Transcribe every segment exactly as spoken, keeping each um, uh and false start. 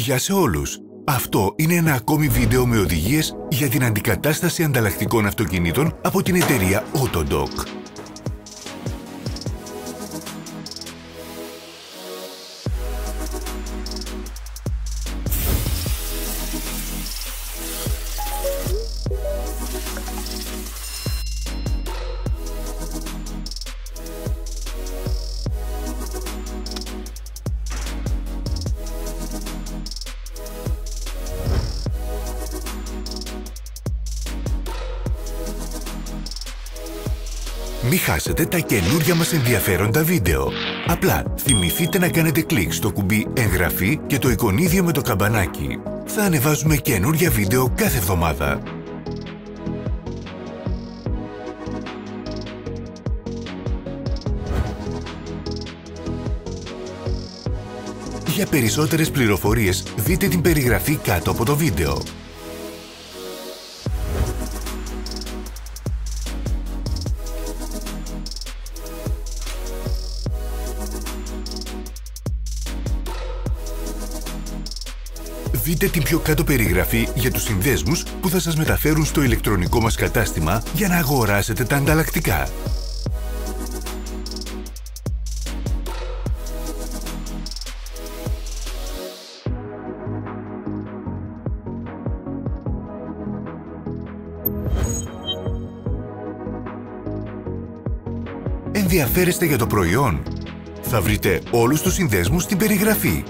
Γεια σε όλους! Αυτό είναι ένα ακόμη βίντεο με οδηγίες για την αντικατάσταση ανταλλακτικών αυτοκινήτων από την εταιρεία AutoDoc. Μην χάσετε τα καινούργια μας ενδιαφέροντα βίντεο. Απλά θυμηθείτε να κάνετε κλικ στο κουμπί εγγραφή και το εικονίδιο με το καμπανάκι. Θα ανεβάζουμε καινούργια βίντεο κάθε εβδομάδα. Για περισσότερες πληροφορίες δείτε την περιγραφή κάτω από το βίντεο. Δείτε την πιο κάτω περιγραφή για τους συνδέσμους που θα σας μεταφέρουν στο ηλεκτρονικό μας κατάστημα για να αγοράσετε τα ανταλλακτικά. Ενδιαφέρεστε για το προϊόν? Θα βρείτε όλους τους συνδέσμους στην περιγραφή.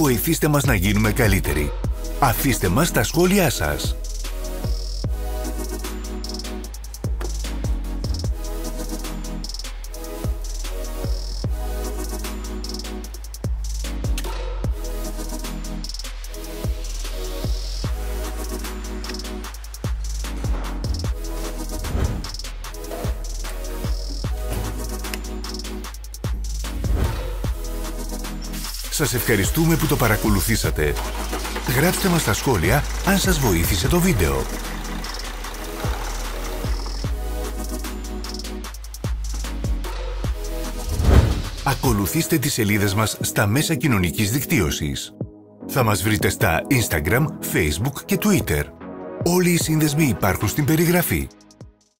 Βοηθήστε μας να γίνουμε καλύτεροι. Αφήστε μας τα σχόλιά σας. Σας ευχαριστούμε που το παρακολουθήσατε. Γράψτε μας στα σχόλια αν σας βοήθησε το βίντεο. Ακολουθήστε τις σελίδες μας στα μέσα κοινωνικής δικτύωσης. Θα μας βρείτε στα Instagram, Facebook και Twitter. Όλοι οι σύνδεσμοι υπάρχουν στην περιγραφή.